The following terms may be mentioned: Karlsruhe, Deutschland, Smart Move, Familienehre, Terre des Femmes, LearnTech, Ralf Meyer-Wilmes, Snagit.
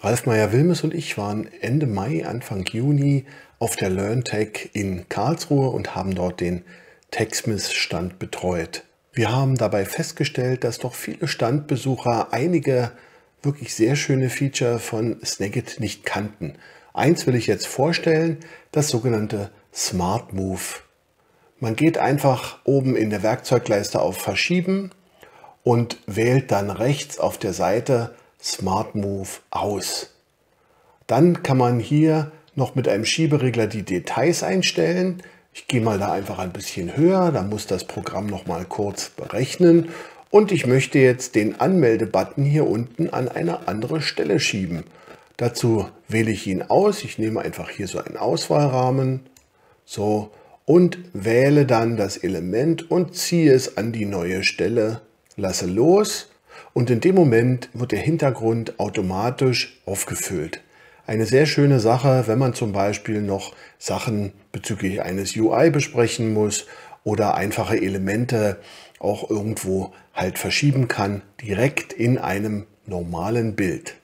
Ralf Meyer-Wilmes und ich waren Ende Mai, Anfang Juni auf der LearnTech in Karlsruhe und haben dort den TechSmith-Stand betreut. Wir haben dabei festgestellt, dass doch viele Standbesucher einige wirklich sehr schöne Feature von Snagit nicht kannten. Eins will ich jetzt vorstellen, das sogenannte Smart Move. Man geht einfach oben in der Werkzeugleiste auf Verschieben und wählt dann rechts auf der Seite Smart Move aus. Dann kann man hier noch mit einem Schieberegler die Details einstellen. Ich gehe mal da einfach ein bisschen höher, da muss das Programm noch mal kurz berechnen. Und ich möchte jetzt den Anmelde-Button hier unten an eine andere Stelle schieben. Dazu wähle ich ihn aus. Ich nehme einfach hier so einen Auswahlrahmen so und wähle dann das Element und ziehe es an die neue Stelle, lasse los. Und in dem Moment wird der Hintergrund automatisch aufgefüllt. Eine sehr schöne Sache, wenn man zum Beispiel noch Sachen bezüglich eines UI besprechen muss oder einfache Elemente auch irgendwo halt verschieben kann, direkt in einem normalen Bild.